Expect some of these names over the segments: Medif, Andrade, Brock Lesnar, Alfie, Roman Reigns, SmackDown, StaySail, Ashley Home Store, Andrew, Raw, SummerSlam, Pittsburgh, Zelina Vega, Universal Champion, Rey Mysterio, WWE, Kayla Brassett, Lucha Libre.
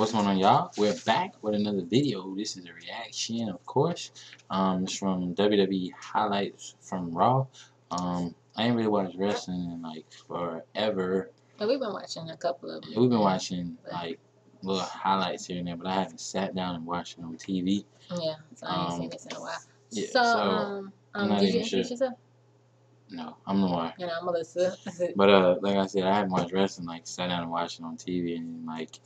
What's going on, y'all? We're back with another video. This is a reaction, of course. It's from WWE highlights from Raw. I ain't really watched wrestling in like forever. But we've been watching a couple of them. We've been watching like little highlights here and there, but I haven't sat down and watched it on TV. Yeah, so I ain't seen this in a while. Yeah, so did you introduce yourself? No, I'm Lamar. And I'm Melissa. But like I said, I haven't watched wrestling, like sat down and watched it on TV and like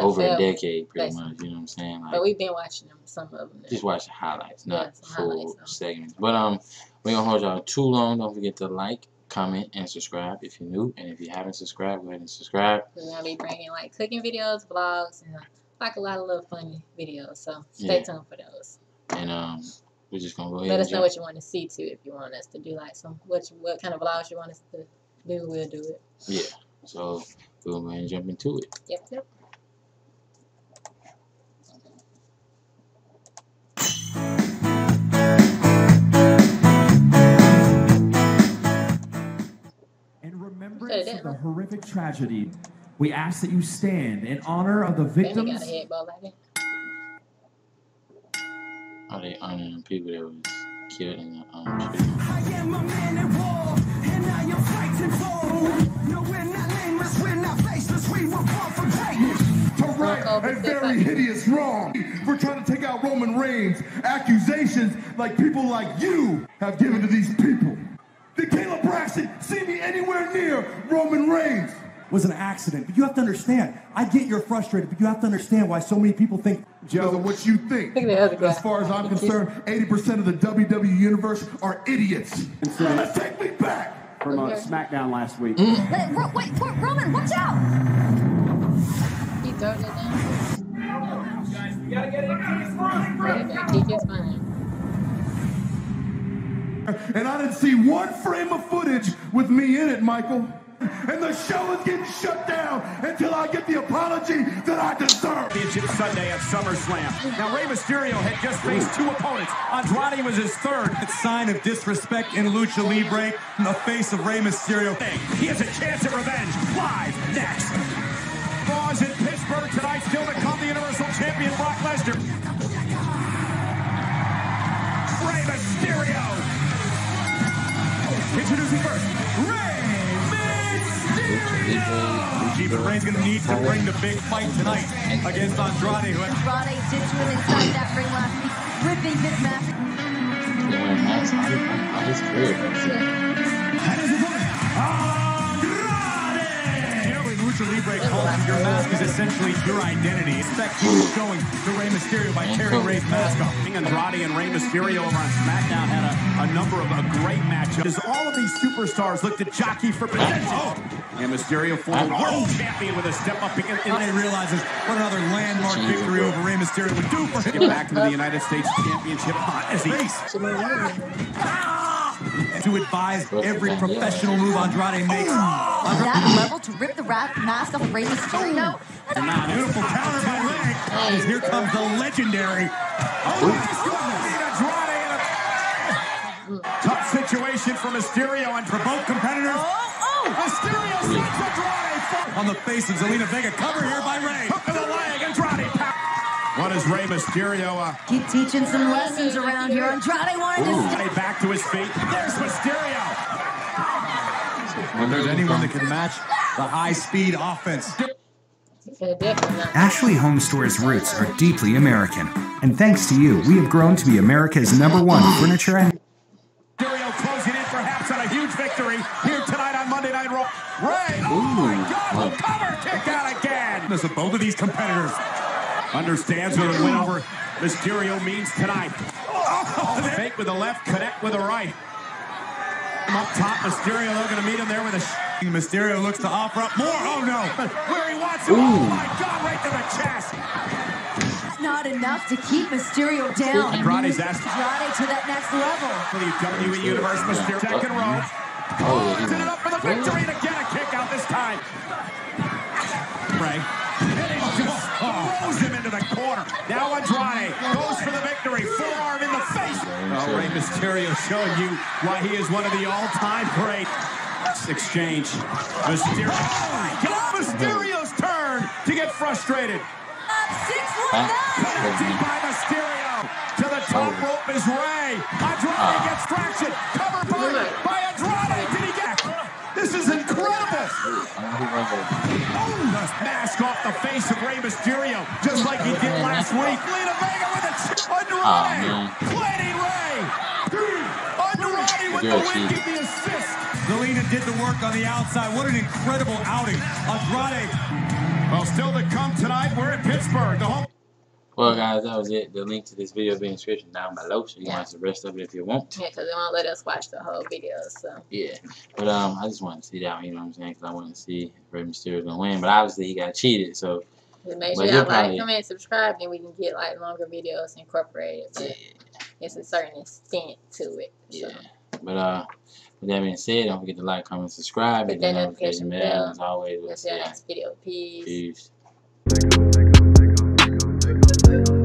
over a decade pretty much, you know what I'm saying? Like, but we've been watching them, some of them. Just watching highlights, not full segments. But we don't hold y'all too long. Don't forget to like, comment, and subscribe if you're new. And if you haven't subscribed, go ahead and subscribe. We're gonna be bringing like cooking videos, vlogs, and like a lot of little funny videos. So stay tuned for those. And we're just gonna go ahead. Let us know what you want to see too. If you want us to do like some what kind of vlogs you want us to do, we'll do it. Yeah. So we'll go ahead and jump into it. Yep. Yep. Of the horrific tragedy, we ask that you stand in honor of the victims. Are they honoring people that was killed in the I am a man at war, and I am fighting for. No, we're not nameless, we're not faceless, we were born for greatness. To right a very hideous wrong. We're trying to take out Roman Reigns. Accusations like people like you have given to these people. The Kayla Brassett, see me anywhere near Roman Reigns, was an accident. But you have to understand, I get you're frustrated, but you have to understand why so many people think because of what you think. As far as I'm concerned, 80% of the WWE universe are idiots. Let's take me back from SmackDown last week. Wait, Roman, watch out! He darted down. Guys, we gotta get in. He gets fine. And I didn't see one frame of footage with me in it, Michael. And the show is getting shut down until I get the apology that I deserve. Sunday at SummerSlam. Now, Rey Mysterio had just faced two opponents. Andrade was his third. A sign of disrespect in Lucha Libre in the face of Rey Mysterio. He has a chance at revenge. Live next. Raw's in Pittsburgh tonight. Still to come, the Universal Champion, Brock Lesnar. Rey Mysterio. Introducing first, Rey Mysterio! But Rey's going to need to bring the big fight tonight against Andrade. Andrade did to him inside that ring last week. Ripping his mask. That is Andrade! You know, in Lucha Libre calls, your mask is essentially your identity. Expect showing to Rey Mysterio by tearing Rey's mask off. Andrade and Rey Mysterio over on SmackDown had a number of great matchups. These superstars look to jockey for potential. And Mysterio, former world champion, with a step up again. And he realizes what another landmark victory over Rey Mysterio would do for him. Get back to the United States Championship hot as he to advise every professional move Andrade makes. On that level, to rip the mask off of Rey Mysterio. And now, beautiful counter by Rey. Here comes the legendary. Tough situation for Mysterio and for both competitors. Mysterio slams Andrade on the face of Zelina Vega. Cover here by Rey. Hook of the leg, Andrade. What is Rey Mysterio? Keep teaching some lessons around here. Andrade wanted to stay back to his feet. There's Mysterio. When there's anyone that can match the high-speed offense. Ashley Home Store's roots are deeply American, and thanks to you, we have grown to be America's #1 furniture and. Here tonight on Monday Night Raw. Rey, my God, the cover kick out again. As both of these competitors understands what a win over Mysterio means tonight. Fake with the left, connect with the right. Up top, Mysterio looking to meet him there with a Mysterio looks to offer up more. Oh, no. Where he wants to. Oh, my God, right to the chest. It's not enough to keep Mysterio down. Andrade's asked Andrade to that next level. For the WWE Universe, Mysterio. Second row. He's in it up for the victory to get a kick out this time. Rey. And he just throws him into the corner. Now Andrade goes for the victory. Forearm in the face. Oh, Rey Mysterio showing you why he is one of the all-time great. Exchange. Mysterio. Oh my God. Mysterio's turn to get frustrated. by Mysterio. To the top rope is Rey. Andrade gets traction. Covered by Andrade. Did he get? This is incredible. The mask off the face of Rey Mysterio, just like he did last week. Zelina Vega with a Andrade. Planning Rey. Andrade with the win, give the assist. Zelina did the work on the outside. What an incredible outing. Andrade. Well, still to come tonight, we're in Pittsburgh. The home. Well, guys, that was it. The link to this video will be in the description down below, so you can watch the rest of it if you want. Yeah, because they won't let us watch the whole video, so. Yeah, but I just wanted to see that one, you know what I'm saying? Because I wanted to see if Rey Mysterio was going to win, but obviously he got cheated, so. Just make sure y'all like, comment, and subscribe, then we can get, like, longer videos incorporated. But it's a certain extent to it, so. Yeah, but, with that being said, don't forget to like, comment, subscribe, and hit that notification bell. As always, we'll see you next video. Peace. Peace.